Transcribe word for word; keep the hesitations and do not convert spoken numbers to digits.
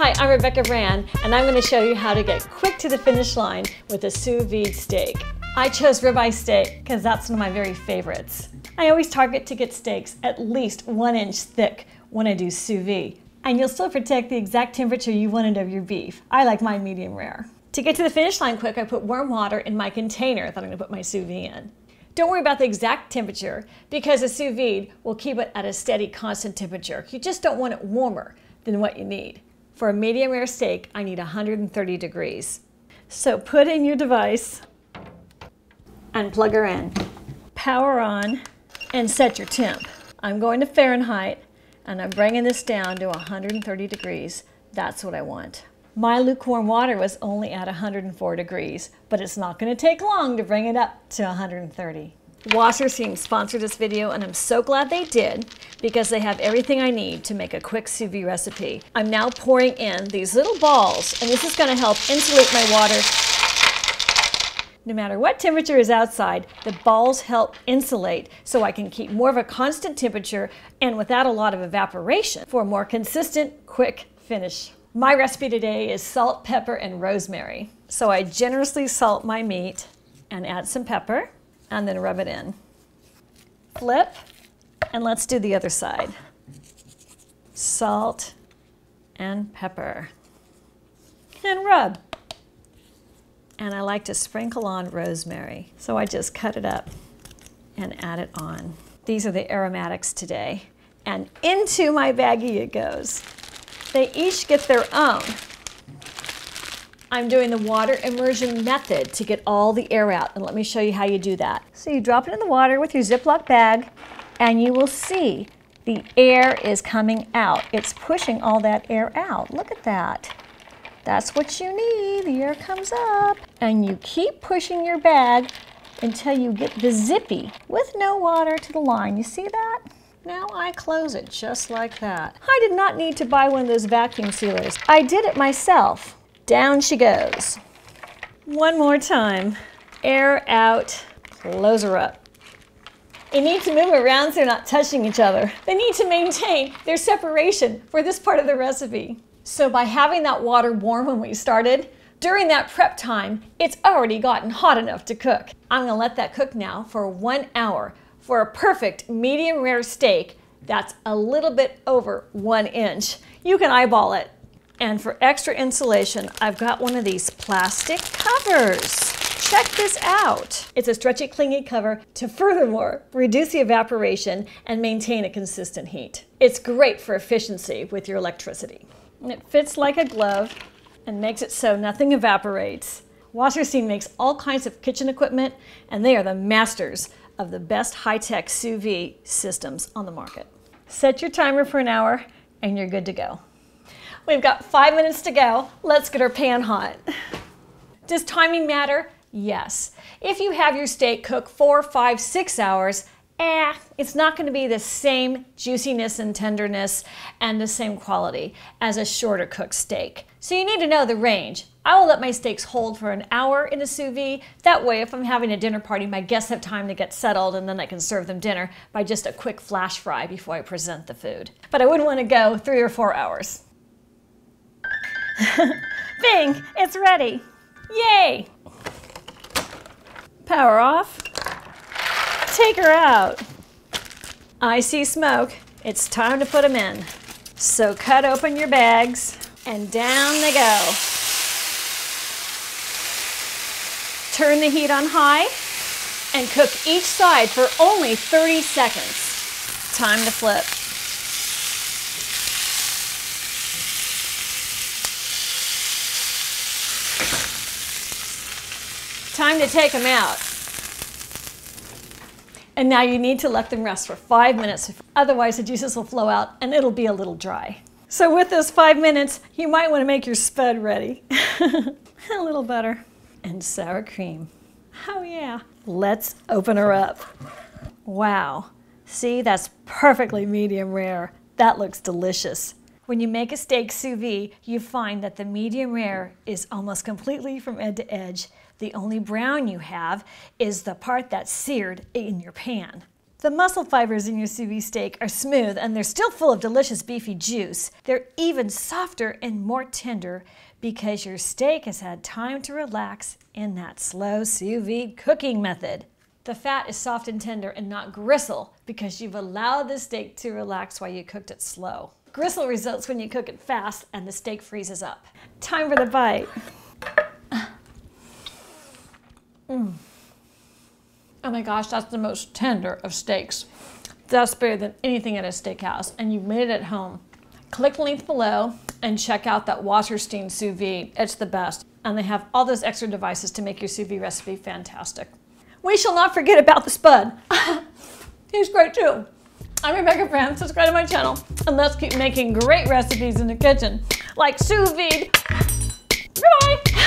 Hi, I'm Rebecca Brand, and I'm going to show you how to get quick to the finish line with a sous vide steak. I chose ribeye steak because that's one of my very favorites. I always target to get steaks at least one inch thick when I do sous vide, and you'll still protect the exact temperature you wanted of your beef. I like mine medium rare. To get to the finish line quick, I put warm water in my container that I'm going to put my sous vide in. Don't worry about the exact temperature because a sous vide will keep it at a steady, constant temperature. You just don't want it warmer than what you need. For a medium rare steak, I need one hundred thirty degrees. So put in your device and plug her in. Power on and set your temp. I'm going to Fahrenheit and I'm bringing this down to one hundred thirty degrees. That's what I want. My lukewarm water was only at one hundred four degrees, but it's not going to take long to bring it up to one hundred thirty. Wasserstein sponsored this video, and I'm so glad they did because they have everything I need to make a quick sous vide recipe. I'm now pouring in these little balls, and this is going to help insulate my water. No matter what temperature is outside, the balls help insulate so I can keep more of a constant temperature and without a lot of evaporation for a more consistent, quick finish. My recipe today is salt, pepper, and rosemary. So I generously salt my meat and add some pepper and then rub it in. Flip, and let's do the other side. Salt and pepper. And rub. And I like to sprinkle on rosemary. So I just cut it up and add it on. These are the aromatics today. And into my baggie it goes. They each get their own. I'm doing the water immersion method to get all the air out, and let me show you how you do that. So you drop it in the water with your Ziploc bag, and you will see the air is coming out. It's pushing all that air out. Look at that. That's what you need. The air comes up, and you keep pushing your bag until you get the zippy with no water to the line. You see that? Now I close it just like that. I did not need to buy one of those vacuum sealers. I did it myself. Down she goes. One more time. Air out, close her up. They need to move around so they're not touching each other. They need to maintain their separation for this part of the recipe. So by having that water warm when we started, during that prep time, it's already gotten hot enough to cook. I'm gonna let that cook now for one hour. For a perfect medium rare steak that's a little bit over one inch. You can eyeball it. And for extra insulation, I've got one of these plastic covers. Check this out. It's a stretchy, clingy cover to furthermore reduce the evaporation and maintain a consistent heat. It's great for efficiency with your electricity. And it fits like a glove and makes it so nothing evaporates. Wasserstein makes all kinds of kitchen equipment, and they are the masters of the best high-tech sous vide systems on the market. Set your timer for an hour and you're good to go. We've got five minutes to go. Let's get our pan hot. Does timing matter? Yes. If you have your steak cook four, five, six hours, eh, it's not gonna be the same juiciness and tenderness and the same quality as a shorter cooked steak. So you need to know the range. I will let my steaks hold for an hour in a sous vide. That way, if I'm having a dinner party, my guests have time to get settled, and then I can serve them dinner by just a quick flash fry before I present the food. But I wouldn't want to go three or four hours. Bing! It's ready! Yay! Power off. Take her out. I see smoke. It's time to put them in. So cut open your bags, and down they go. Turn the heat on high and cook each side for only thirty seconds. Time to flip. Time to take them out. And now you need to let them rest for five minutes. Otherwise the juices will flow out and it'll be a little dry. So with those five minutes, you might want to make your spud ready. A little butter. And sour cream. Oh yeah. Let's open her up. Wow. See, that's perfectly medium rare. That looks delicious. When you make a steak sous vide, you find that the medium rare is almost completely from edge to edge. The only brown you have is the part that's seared in your pan. The muscle fibers in your sous vide steak are smooth and they're still full of delicious beefy juice. They're even softer and more tender because your steak has had time to relax in that slow sous vide cooking method. The fat is soft and tender and not gristle because you've allowed the steak to relax while you cooked it slow. Gristle results when you cook it fast and the steak freezes up. Time for the bite. Mm. Oh my gosh, that's the most tender of steaks. That's better than anything at a steakhouse, and you made it at home. Click the link below and check out that Wasserstein sous vide. It's the best, and they have all those extra devices to make your sous vide recipe fantastic. We shall not forget about the Spud. He's great too. I'm Rebecca Brand. Subscribe to my channel, and let's keep making great recipes in the kitchen, like sous vide. Ribeye.